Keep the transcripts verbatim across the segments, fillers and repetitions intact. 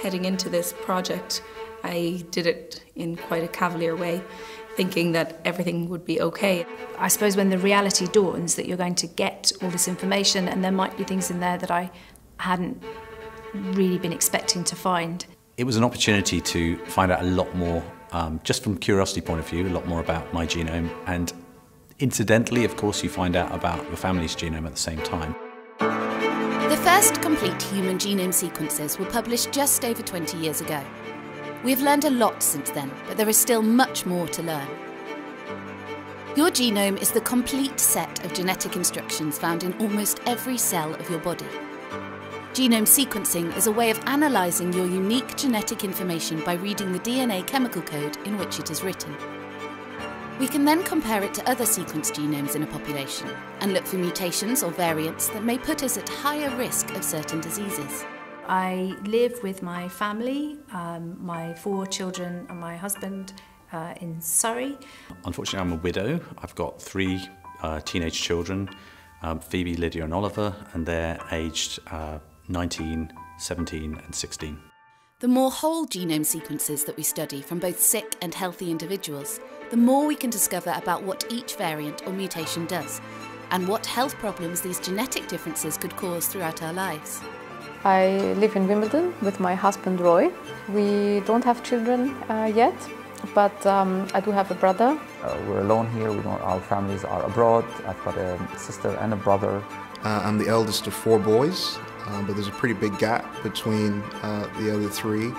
Heading into this project, I did it in quite a cavalier way, thinking that everything would be okay. I suppose when the reality dawns that you're going to get all this information, and there might be things in there that I hadn't really been expecting to find. It was an opportunity to find out a lot more, um, just from curiosity point of view, a lot more about my genome, and incidentally, of course, you find out about your family's genome at the same time. The first complete human genome sequences were published just over twenty years ago. We've learned a lot since then, but there is still much more to learn. Your genome is the complete set of genetic instructions found in almost every cell of your body. Genome sequencing is a way of analysing your unique genetic information by reading the D N A chemical code in which it is written. We can then compare it to other sequenced genomes in a population and look for mutations or variants that may put us at higher risk of certain diseases. I live with my family, um, my four children and my husband uh, in Surrey. Unfortunately, I'm a widow. I've got three uh, teenage children, um, Phoebe, Lydia and Oliver, and they're aged uh, nineteen, seventeen and sixteen. The more whole genome sequences that we study from both sick and healthy individuals, the more we can discover about what each variant or mutation does and what health problems these genetic differences could cause throughout our lives. I live in Wimbledon with my husband Roy. We don't have children uh, yet, but um, I do have a brother. Uh, we're alone here, we don't, our families are abroad. I've got a sister and a brother. Uh, I'm the eldest of four boys, uh, but there's a pretty big gap between uh, the other three.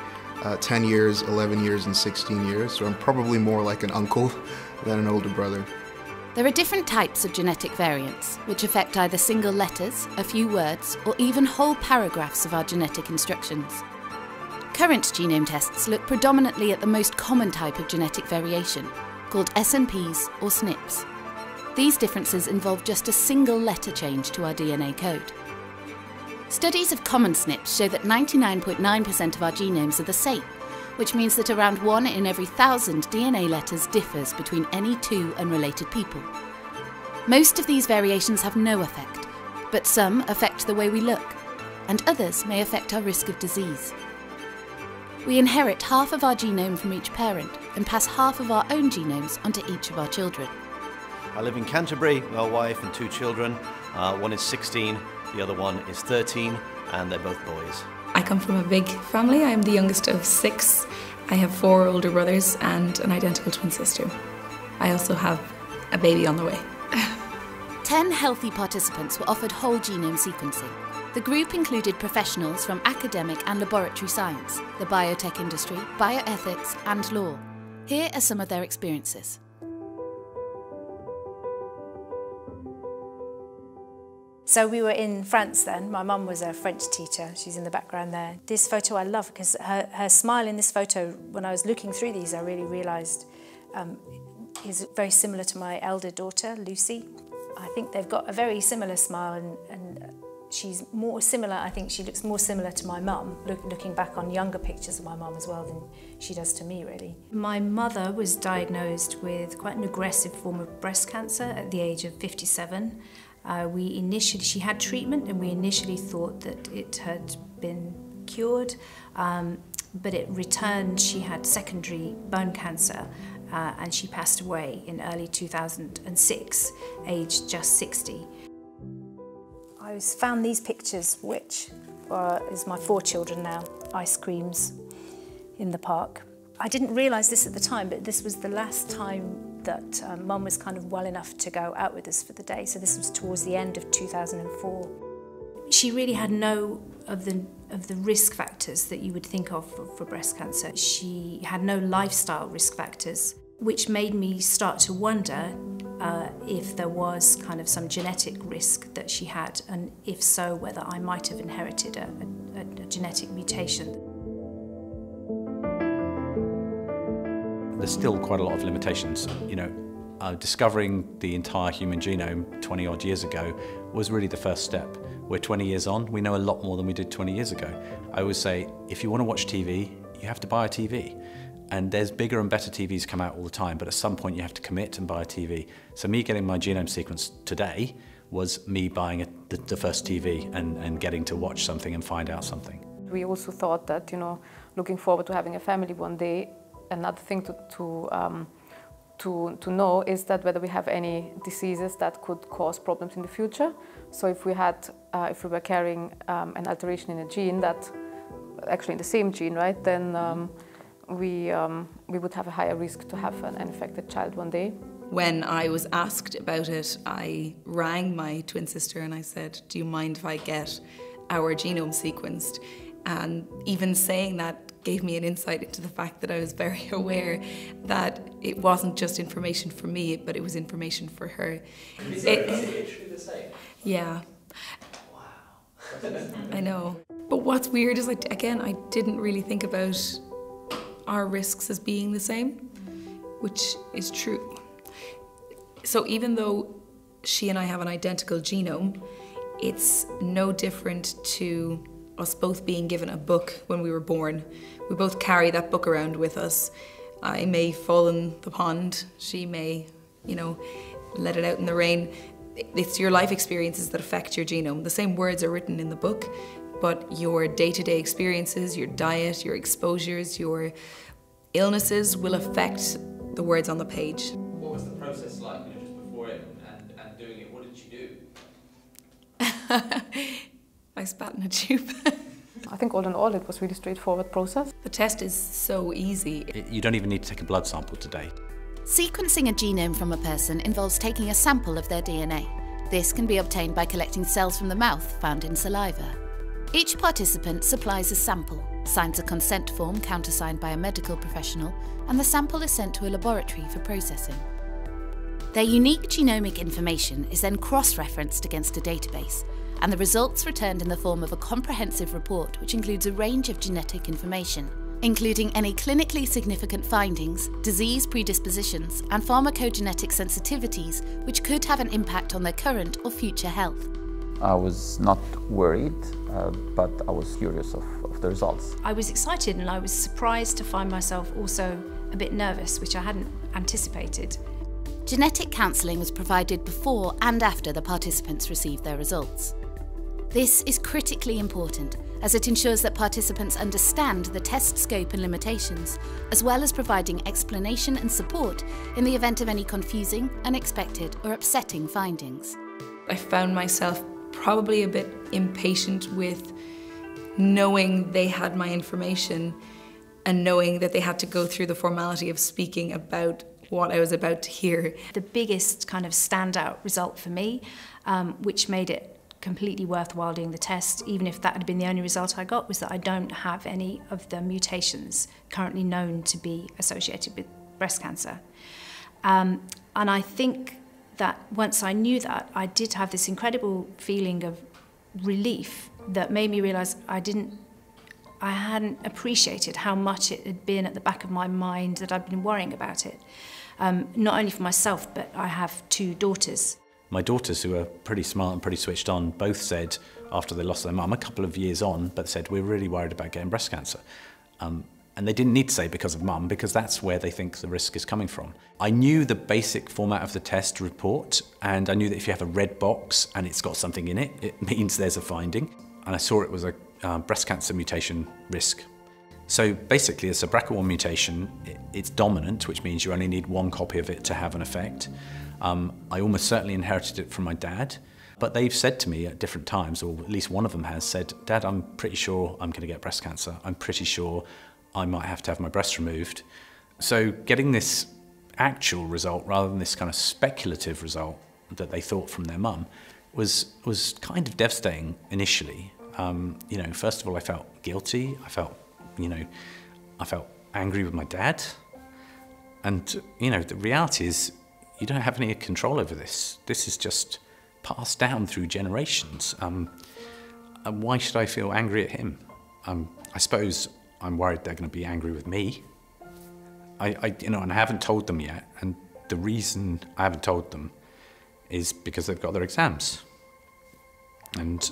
Uh, ten years, eleven years and sixteen years, so I'm probably more like an uncle than an older brother. There are different types of genetic variants, which affect either single letters, a few words, or even whole paragraphs of our genetic instructions. Current genome tests look predominantly at the most common type of genetic variation, called S N Ps or S N Ps. These differences involve just a single letter change to our D N A code. Studies of common S N Ps show that ninety-nine point nine percent of our genomes are the same, which means that around one in every thousand D N A letters differs between any two unrelated people. Most of these variations have no effect, but some affect the way we look, and others may affect our risk of disease. We inherit half of our genome from each parent and pass half of our own genomes onto each of our children. I live in Canterbury with my wife and two children. Uh, one is sixteen, the other one is thirteen, and they're both boys. I come from a big family. I'm the youngest of six. I have four older brothers and an identical twin sister. I also have a baby on the way. Ten healthy participants were offered whole genome sequencing. The group included professionals from academic and laboratory science, the biotech industry, bioethics and law. Here are some of their experiences. So we were in France then. My mum was a French teacher. She's in the background there. This photo I love because her, her smile in this photo, when I was looking through these, I really realised um, is very similar to my elder daughter, Lucy. I think they've got a very similar smile, and, and she's more similar, I think she looks more similar to my mum, look, looking back on younger pictures of my mum as well than she does to me, really. My mother was diagnosed with quite an aggressive form of breast cancer at the age of fifty-seven. Uh, we initially, she had treatment and we initially thought that it had been cured, um, but it returned. She had secondary bone cancer uh, and she passed away in early two thousand six, aged just sixty. I was found these pictures, which uh, is my four children now, ice creams in the park. I didn't realise this at the time, but this was the last time that um, Mum was kind of well enough to go out with us for the day, so this was towards the end of two thousand four. She really had no of the, of the risk factors that you would think of for, for breast cancer. She had no lifestyle risk factors, which made me start to wonder uh, if there was kind of some genetic risk that she had, and if so, whether I might have inherited a, a, a genetic mutation. There's still quite a lot of limitations. You know, uh, discovering the entire human genome twenty odd years ago was really the first step. We're twenty years on, we know a lot more than we did twenty years ago. I always say, if you want to watch T V, you have to buy a T V. And there's bigger and better T Vs come out all the time, but at some point you have to commit and buy a T V. So me getting my genome sequenced today was me buying a, the, the first T V and, and getting to watch something and find out something. we also thought that, you know, looking forward to having a family one day, another thing to, to, um, to, to know is that whether we have any diseases that could cause problems in the future. So if we had, uh, if we were carrying um, an alteration in a gene that, actually in the same gene, right, then um, we, um, we would have a higher risk to have an infected child one day. When I was asked about it, I rang my twin sister and I said, do you mind if I get our genome sequenced? And even saying that gave me an insight into the fact that I was very aware that it wasn't just information for me, but it was information for her. Is that literally the same? Yeah. Wow. I know. But what's weird is, I, again, I didn't really think about our risks as being the same, which is true. So even though she and I have an identical genome, it's no different to us both being given a book when we were born. We both carry that book around with us. I may fall in the pond, she may, you know, let it out in the rain. It's your life experiences that affect your genome. The same words are written in the book, but your day-to-day experiences, your diet, your exposures, your illnesses will affect the words on the page. What was the process like, you know, just before it and, and doing it? What did you do? I spat in a tube. I think all in all it was really straightforward process. The test is so easy. It, you don't even need to take a blood sample today. Sequencing a genome from a person involves taking a sample of their D N A. This can be obtained by collecting cells from the mouth found in saliva. Each participant supplies a sample, signs a consent form countersigned by a medical professional, and the sample is sent to a laboratory for processing. Their unique genomic information is then cross-referenced against a database, and the results returned in the form of a comprehensive report which includes a range of genetic information, including any clinically significant findings, disease predispositions, and pharmacogenetic sensitivities which could have an impact on their current or future health. I was not worried, uh, but I was curious of, of the results. I was excited and I was surprised to find myself also a bit nervous, which I hadn't anticipated. Genetic counselling was provided before and after the participants received their results. This is critically important as it ensures that participants understand the test scope and limitations, as well as providing explanation and support in the event of any confusing, unexpected or upsetting findings. I found myself probably a bit impatient with knowing they had my information and knowing that they had to go through the formality of speaking about what I was about to hear. The biggest kind of standout result for me, um, which made it completely worthwhile doing the test, even if that had been the only result I got, was that I don't have any of the mutations currently known to be associated with breast cancer. Um, and I think that once I knew that, I did have this incredible feeling of relief that made me realise I didn't, I hadn't appreciated how much it had been at the back of my mind, that I'd been worrying about it. Um, not only for myself, but I have two daughters. My daughters, who are pretty smart and pretty switched on, both said, after they lost their mum, a couple of years on, but said, we're really worried about getting breast cancer. Um, and they didn't need to say because of mum, because that's where they think the risk is coming from. I knew the basic format of the test report, and I knew that if you have a red box and it's got something in it, it means there's a finding. And I saw it was a uh, breast cancer mutation risk. So basically, it's a B R C A one mutation. It's dominant, which means you only need one copy of it to have an effect. Um, I almost certainly inherited it from my dad, but they've said to me at different times, or at least one of them has said, Dad, I'm pretty sure I'm going to get breast cancer. I'm pretty sure I might have to have my breast removed. So getting this actual result rather than this kind of speculative result that they thought from their mum was, was kind of devastating initially. Um, you know, first of all, I felt guilty. I felt, you know, I felt angry with my dad. And, you know, the reality is, you don't have any control over this. This is just passed down through generations. Um, and why should I feel angry at him? Um, I suppose I'm worried they're going to be angry with me. I, I, you know, and I haven't told them yet. And the reason I haven't told them is because they've got their exams. And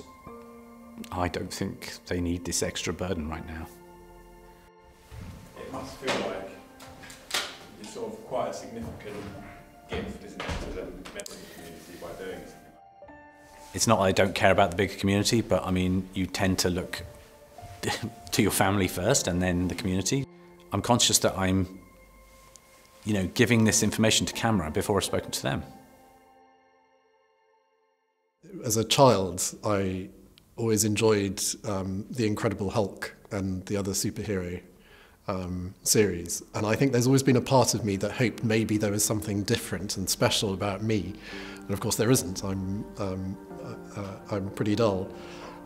I don't think they need this extra burden right now. It must feel like you're sort of quite a significant gift, isn't it, to the medical community by doing something? It's not that I don't care about the bigger community, but I mean, you tend to look to your family first and then the community. I'm conscious that I'm, you know, giving this information to camera before I've spoken to them. As a child, I always enjoyed um, the Incredible Hulk and the other superhero um, series. And I think there's always been a part of me that hoped maybe there was something different and special about me. And of course there isn't. I'm, um, uh, I'm pretty dull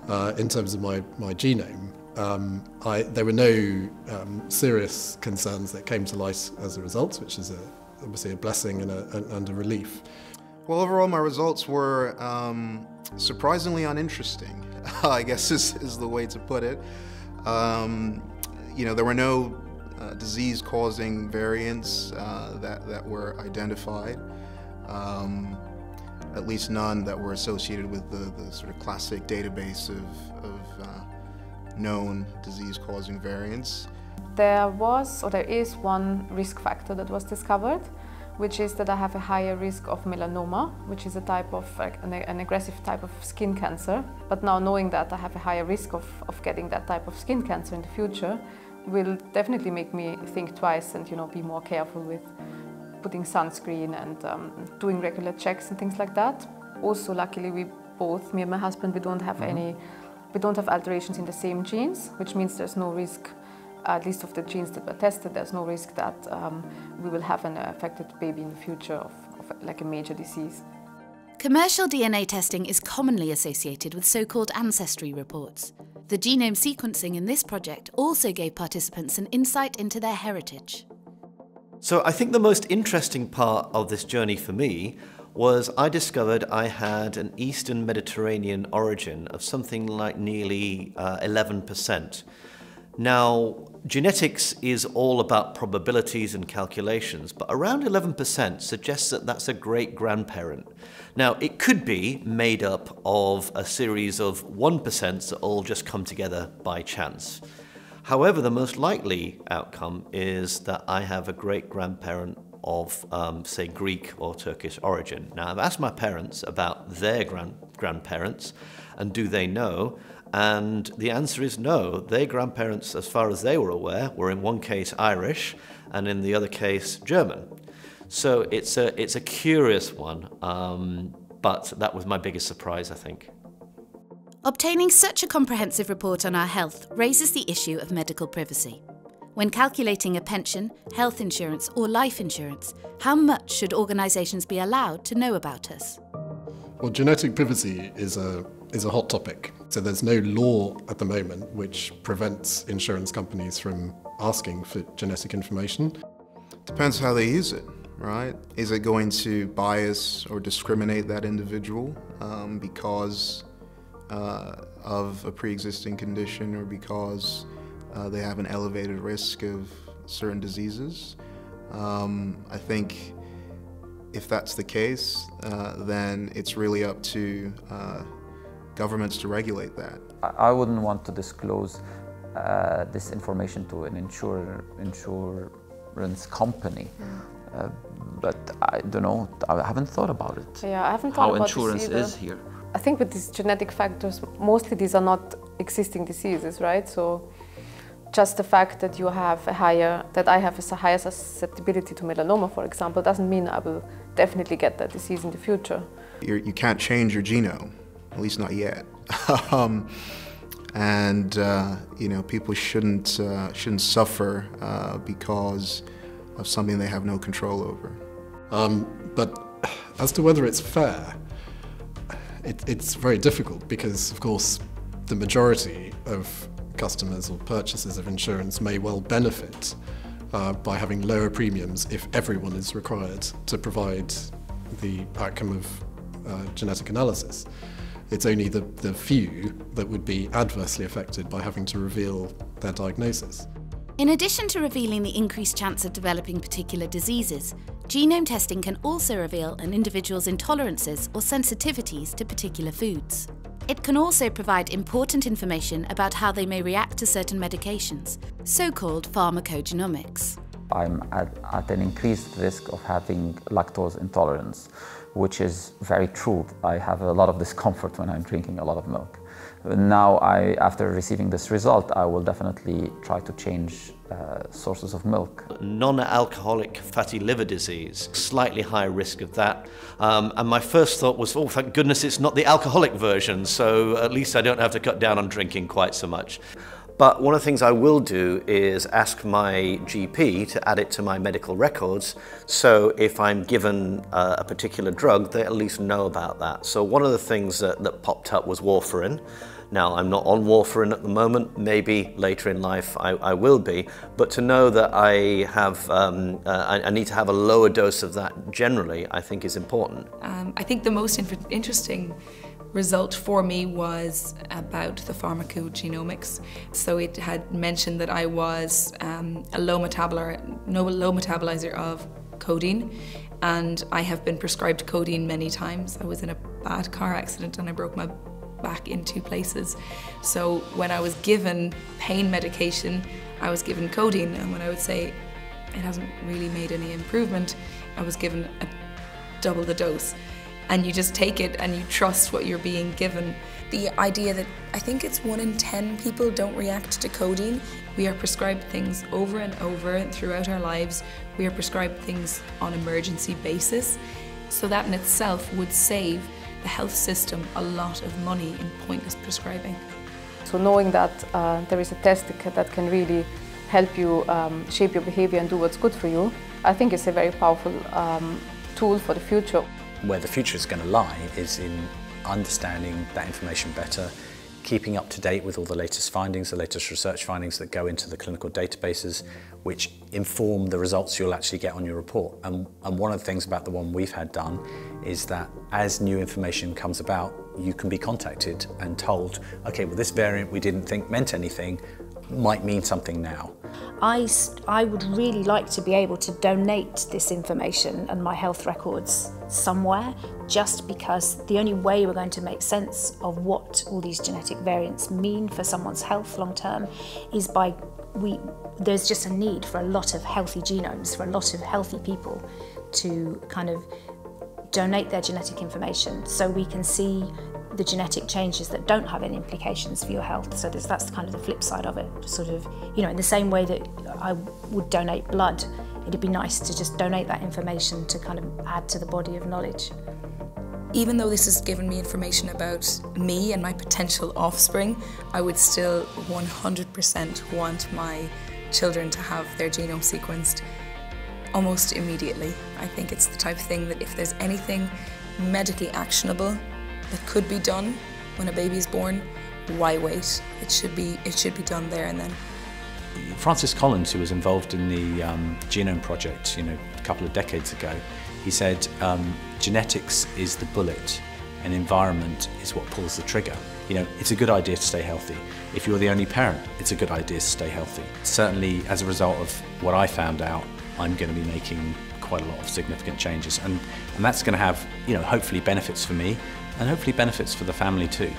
uh, in terms of my, my genome. Um, I, there were no um, serious concerns that came to light as a result, which is a, obviously a blessing and a, and a relief. Well, overall, my results were um, surprisingly uninteresting, I guess is, is the way to put it. Um, you know, there were no uh, disease-causing variants uh, that, that were identified, um, at least none that were associated with the, the sort of classic database of, of uh, known disease-causing variants. There was, or there is, one risk factor that was discovered, which is that I have a higher risk of melanoma, which is a type of, like, an, an aggressive type of skin cancer. But now knowing that I have a higher risk of, of getting that type of skin cancer in the future will definitely make me think twice and, you know, be more careful with putting sunscreen and um, doing regular checks and things like that. Also, luckily, we both, me and my husband, we don't have mm-hmm. any, we don't have alterations in the same genes, which means there's no risk, at least of the genes that were tested, there's no risk that um, we will have an affected baby in the future of, of like a major disease. Commercial D N A testing is commonly associated with so-called ancestry reports. The genome sequencing in this project also gave participants an insight into their heritage. So I think the most interesting part of this journey for me was I discovered I had an Eastern Mediterranean origin of something like nearly uh, eleven percent. Now, genetics is all about probabilities and calculations, but around eleven percent suggests that that's a great-grandparent. Now, it could be made up of a series of one percent that all just come together by chance. However, the most likely outcome is that I have a great-grandparent of, um, say, Greek or Turkish origin. Now, I've asked my parents about their grand grandparents and do they know, and the answer is no. Their grandparents, as far as they were aware, were in one case Irish and in the other case German. So it's a, it's a curious one, um, but that was my biggest surprise, I think. Obtaining such a comprehensive report on our health raises the issue of medical privacy. When calculating a pension, health insurance or life insurance, how much should organisations be allowed to know about us? Well, genetic privacy is a, is a hot topic. So there's no law at the moment which prevents insurance companies from asking for genetic information. Depends how they use it, right? Is it going to bias or discriminate that individual um, because uh, of a pre-existing condition or because uh, they have an elevated risk of certain diseases? Um, I think if that's the case, uh, then it's really up to uh, governments to regulate that. I wouldn't want to disclose uh, this information to an insurer, insurance company, uh, but I don't know, I haven't thought about it. Yeah, I haven't thought How about How insurance is here. I think with these genetic factors, mostly these are not existing diseases, right? So just the fact that you have a higher, that I have a higher susceptibility to melanoma, for example, doesn't mean I will definitely get that disease in the future. You're, you can't change your genome. At least not yet, um, and uh, you know, people shouldn't uh, shouldn't suffer uh, because of something they have no control over. Um, but as to whether it's fair, it, it's very difficult because, of course, the majority of customers or purchasers of insurance may well benefit uh, by having lower premiums if everyone is required to provide the outcome of uh, genetic analysis. It's only the, the few that would be adversely affected by having to reveal their diagnosis. In addition to revealing the increased chance of developing particular diseases, genome testing can also reveal an individual's intolerances or sensitivities to particular foods. It can also provide important information about how they may react to certain medications, so-called pharmacogenomics. I'm at, at an increased risk of having lactose intolerance, which is very true. I have a lot of discomfort when I'm drinking a lot of milk. Now, I, after receiving this result, I will definitely try to change uh, sources of milk. Non-alcoholic fatty liver disease, slightly higher risk of that. Um, and my first thought was, oh, thank goodness it's not the alcoholic version, so at least I don't have to cut down on drinking quite so much. But one of the things I will do is ask my G P to add it to my medical records, so if I'm given uh, a particular drug, they at least know about that. So one of the things that, that popped up was warfarin. Now, I'm not on warfarin at the moment, maybe later in life I, I will be, but to know that I have, um, uh, I, I need to have a lower dose of that generally, I think is important. Um, I think the most interesting result for me was about the pharmacogenomics. So it had mentioned that I was um, a low metabolizer, no low metabolizer of codeine, and I have been prescribed codeine many times. I was in a bad car accident and I broke my back in two places. So when I was given pain medication, I was given codeine, and when I would say it hasn't really made any improvement, I was given a, double the dose. And you just take it and you trust what you're being given. The idea that I think it's one in ten people don't react to codeine. We are prescribed things over and over throughout our lives. We are prescribed things on an emergency basis. So that in itself would save the health system a lot of money in pointless prescribing. So knowing that uh, there is a test that can really help you um, shape your behavior and do what's good for you, I think it's a very powerful um, tool for the future. Where the future is going to lie is in understanding that information better, keeping up to date with all the latest findings, the latest research findings that go into the clinical databases, which inform the results you'll actually get on your report. And, and one of the things about the one we've had done is that as new information comes about, you can be contacted and told, okay, well, this variant we didn't think meant anything might mean something now. I, I would really like to be able to donate this information and my health records somewhere, just because the only way we're going to make sense of what all these genetic variants mean for someone's health long term is by we there's just a need for a lot of healthy genomes, for a lot of healthy people to kind of donate their genetic information so we can see the genetic changes that don't have any implications for your health. So there's, that's kind of the flip side of it, sort of, you know, in the same way that I would donate blood, it'd be nice to just donate that information to kind of add to the body of knowledge. Even though this has given me information about me and my potential offspring, I would still one hundred percent want my children to have their genome sequenced almost immediately. I think it's the type of thing that if there's anything medically actionable that could be done when a baby is born, why wait? It should be, it should be done there and then. Francis Collins, who was involved in the um, Genome Project, you know, a couple of decades ago, he said, um, genetics is the bullet, and environment is what pulls the trigger. You know, it's a good idea to stay healthy. If you're the only parent, it's a good idea to stay healthy. Certainly, as a result of what I found out, I'm going to be making quite a lot of significant changes, and, and that's going to have, you know, hopefully benefits for me, and hopefully benefits for the family too.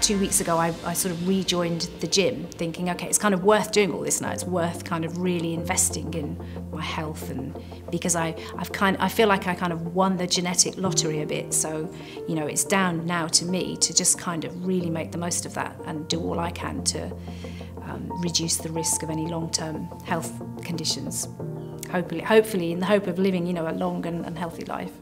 Two weeks ago I, I sort of rejoined the gym thinking, okay, it's kind of worth doing all this now, it's worth kind of really investing in my health, and because I, I've kind of, I feel like I kind of won the genetic lottery a bit, so you know it's down now to me to just kind of really make the most of that and do all I can to um, reduce the risk of any long-term health conditions. Hopefully, hopefully in the hope of living, you know, a long and, and healthy life.